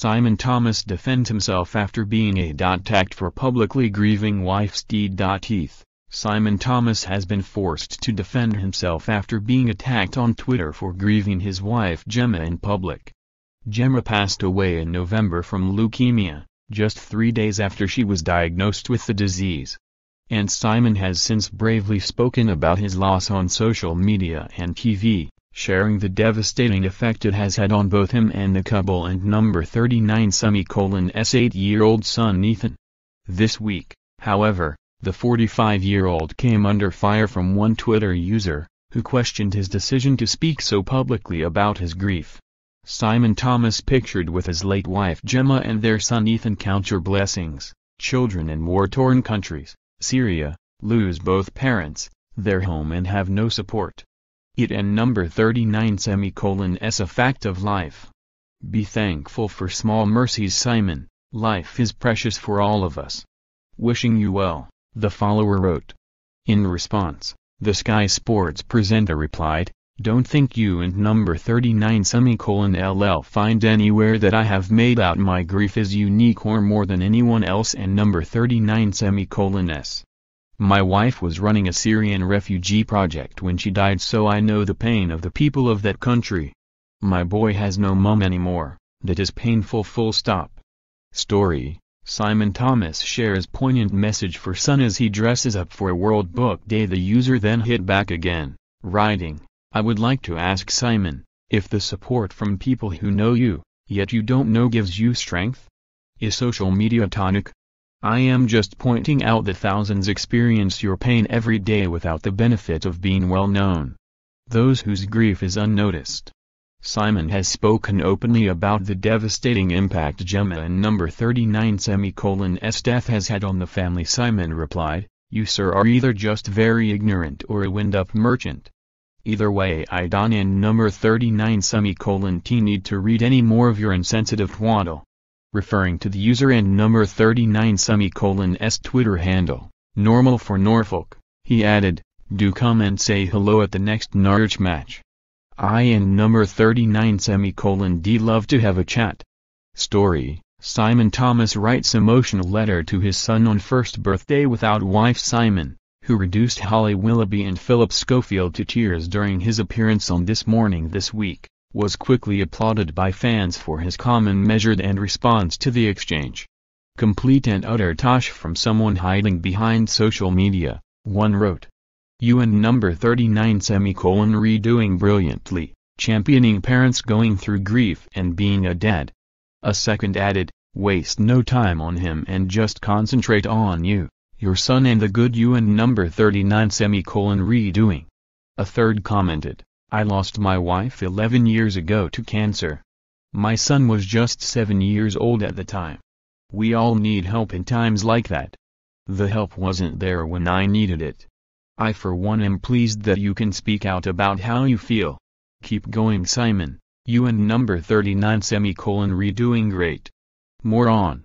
Simon Thomas defend himself after being attacked for publicly grieving wife's deed. Ethan, Simon Thomas has been forced to defend himself after being attacked on Twitter for grieving his wife Gemma in public. Gemma passed away in November from leukemia, just 3 days after she was diagnosed with the disease. And Simon has since bravely spoken about his loss on social media and TV, sharing the devastating effect it has had on both him and the couple and number 39's 8-year-old son Ethan. This week, however, the 45-year-old came under fire from one Twitter user, who questioned his decision to speak so publicly about his grief. Simon Thomas, pictured with his late wife Gemma and their son Ethan, count your blessings, children in war-torn countries, Syria, lose both parents, their home and have no support. It and number 39's a fact of life. Be thankful for small mercies, Simon. Life is precious for all of us. Wishing you well, the follower wrote. In response, the Sky Sports presenter replied, don't think you and number 39's find anywhere that I have made out my grief is unique or more than anyone else and number 39's. My wife was running a Syrian refugee project when she died, so I know the pain of the people of that country. My boy has no mum anymore, that is painful. Story, Simon Thomas shares poignant message for son as he dresses up for World Book Day. The user then hit back again, writing, I would like to ask Simon, if the support from people who know you, yet you don't know gives you strength? Is social media tonic? I am just pointing out that thousands experience your pain every day without the benefit of being well known. Those whose grief is unnoticed. Simon has spoken openly about the devastating impact Gemma and number 39's death has had on the family. Simon replied, you sir are either just very ignorant or a wind-up merchant. Either way I don't and number 39's need to read any more of your insensitive twaddle. Referring to the user and number 39's Twitter handle, normal for Norfolk, he added, do come and say hello at the next Norwich match. I and number 39'd love to have a chat. Story, Simon Thomas writes emotional letter to his son on first birthday without wife. Simon, who reduced Holly Willoughby and Philip Schofield to tears during his appearance on This Morning this week, was quickly applauded by fans for his calm and measured response to the exchange. Complete and utter tosh from someone hiding behind social media, one wrote. You and number 39's redoing brilliantly, championing parents going through grief and being a dad. A second added, waste no time on him and just concentrate on you, your son and the good you and number 39's redoing. A third commented, I lost my wife 11 years ago to cancer. My son was just 7 years old at the time. We all need help in times like that. The help wasn't there when I needed it. I for one am pleased that you can speak out about how you feel. Keep going Simon, you and number 39's redoing great. More on.